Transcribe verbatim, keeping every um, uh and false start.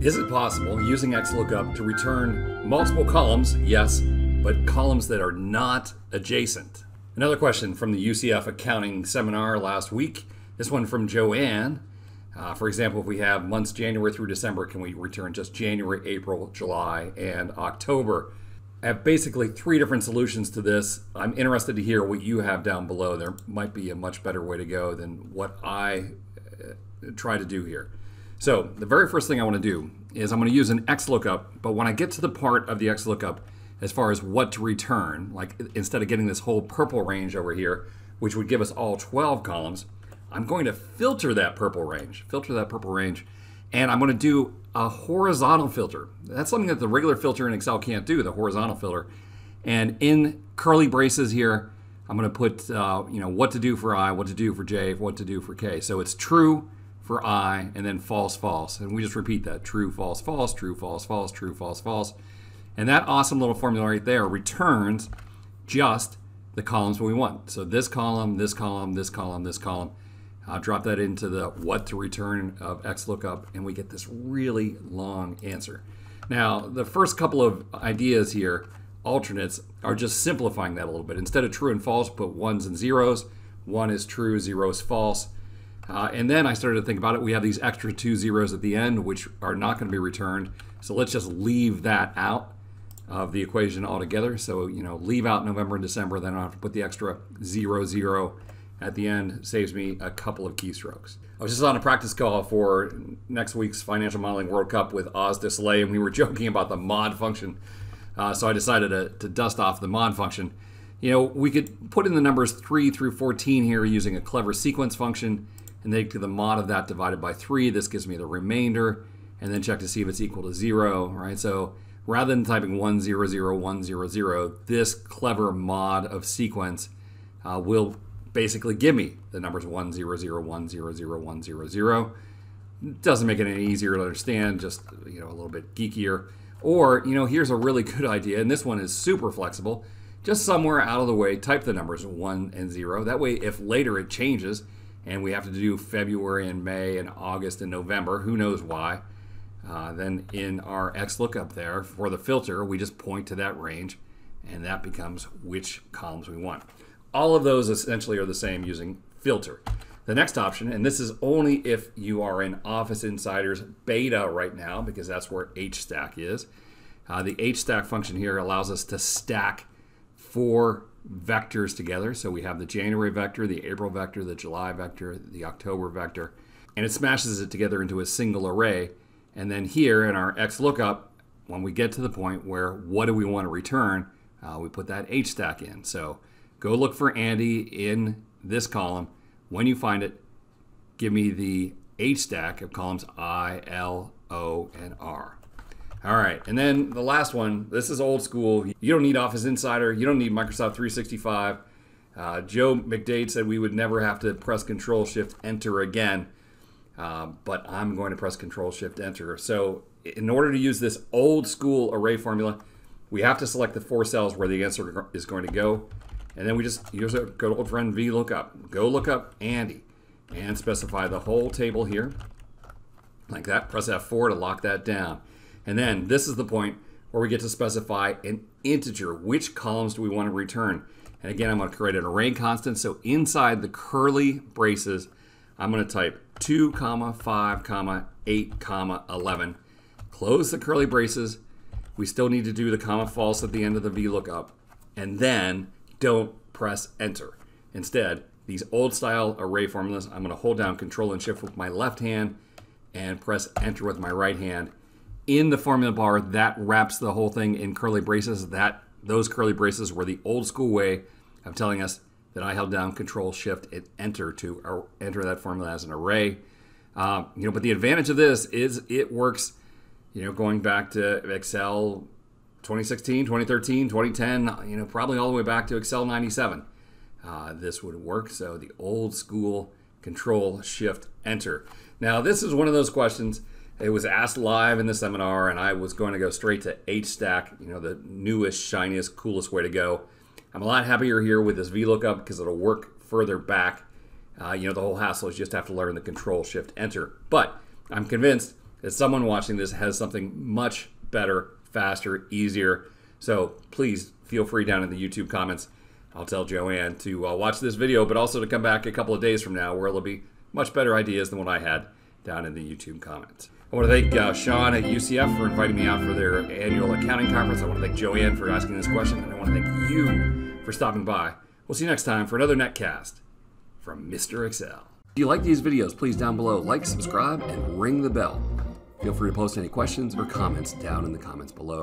Is it possible using X lookup to return multiple columns? Yes, but columns that are not adjacent. Another question from the U C F accounting seminar last week. This one from JoAnne. Uh, for example, if we have months January through December, can we return just January, April, July, and October? I have basically three different solutions to this. I'm interested to hear what you have down below. There might be a much better way to go than what I uh, try to do here. So the very first thing I want to do is I'm going to use an X lookup, but when I get to the part of the X lookup as far as what to return, like instead of getting this whole purple range over here, which would give us all twelve columns, I'm going to filter that purple range, filter that purple range, and I'm going to do a horizontal filter. That's something that the regular filter in Excel can't do, the horizontal filter. And in curly braces here, I'm going to put uh, you know, what to do for I, what to do for J, what to do for K. So it's true for I, and then false, false. And we just repeat that, true, false, false, true, false, false, true, false, false. And that awesome little formula right there returns just the columns we want. So this column, this column, this column, this column. I'll drop that into the what to return of X lookup, and we get this really long answer. Now, the first couple of ideas here, alternates, are just simplifying that a little bit. Instead of true and false, put ones and zeros. One is true, zero is false. Uh, and then I started to think about it. We have these extra two zeros at the end, which are not going to be returned. So let's just leave that out of the equation altogether. So, you know, leave out November and December, then I don't have to put the extra zero, zero at the end. Saves me a couple of keystrokes. I was just on a practice call for next week's Financial Modeling World Cup with Oz Display, and we were joking about the mod function. Uh, so I decided to, to dust off the mod function. You know, we could put in the numbers three through fourteen here using a clever sequence function, and then to the mod of that divided by three. This gives me the remainder, and then check to see if it's equal to zero, right? So rather than typing one, zero, zero, one, zero, zero, this clever mod of sequence uh, will basically give me the numbers one, zero, zero, one, zero, zero, one, zero, zero. Doesn't make it any easier to understand, just, you know, a little bit geekier. Or, you know, here's a really good idea, and this one is super flexible. Just somewhere out of the way, type the numbers one and zero. That way, if later it changes and we have to do February and May and August and November, who knows why, uh, then in our X lookup there for the filter, we just point to that range, and that becomes which columns we want. All of those essentially are the same using filter. The next option, and this is only if you are in Office Insider's beta right now, because that's where H stack is. Uh, the H stack function here allows us to stack four vectors together. So we have the January vector, the April vector, the July vector, the October vector, and it smashes it together into a single array. And then here in our X lookup, when we get to the point where what do we want to return, uh, we put that H stack in. So go look for Andy in this column. When you find it, give me the H stack of columns I, L, O, and R. All right, and then the last one, this is old school. You don't need Office Insider. You don't need Microsoft three sixty-five. Uh, Joe McDade said we would never have to press Control Shift Enter again, uh, but I'm going to press Control Shift Enter. So in order to use this old school array formula, we have to select the four cells where the answer is going to go. And then we just use our good old friend V lookup. Go look up Andy and specify the whole table here like that. Press F four to lock that down. And then this is the point where we get to specify an integer. Which columns do we want to return? And again, I'm going to create an array constant. So inside the curly braces, I'm going to type two, five, eight, eleven. Close the curly braces. We still need to do the comma false at the end of the V lookup. And then don't press enter. Instead, these old style array formulas, I'm gonna hold down control and shift with my left hand and press enter with my right hand. In the formula bar, that wraps the whole thing in curly braces. That, those curly braces were the old school way of telling us that I held down control, shift, and enter to enter that formula as an array. Uh, you know, but the advantage of this is it works, you know, going back to Excel twenty sixteen, twenty thirteen, twenty ten, you know, probably all the way back to Excel ninety-seven. Uh, this would work. So the old school control shift enter. Now this is one of those questions. It was asked live in the seminar, and I was going to go straight to H stack, you know, the newest, shiniest, coolest way to go. I'm a lot happier here with this V lookup because it'll work further back. Uh, you know, the whole hassle is just have to learn the control shift enter, but I'm convinced that someone watching this has something much better, faster, easier. So please feel free down in the YouTube comments. I'll tell JoAnne to uh, watch this video, but also to come back a couple of days from now where it'll be much better ideas than what I had down in the YouTube comments. I want to thank uh, Sean at U C F for inviting me out for their annual accounting conference. I want to thank JoAnne for asking this question, and I want to thank you for stopping by. We'll see you next time for another netcast from Mister Excel. If you like these videos, please down below, like, subscribe, and ring the bell. Feel free to post any questions or comments down in the comments below.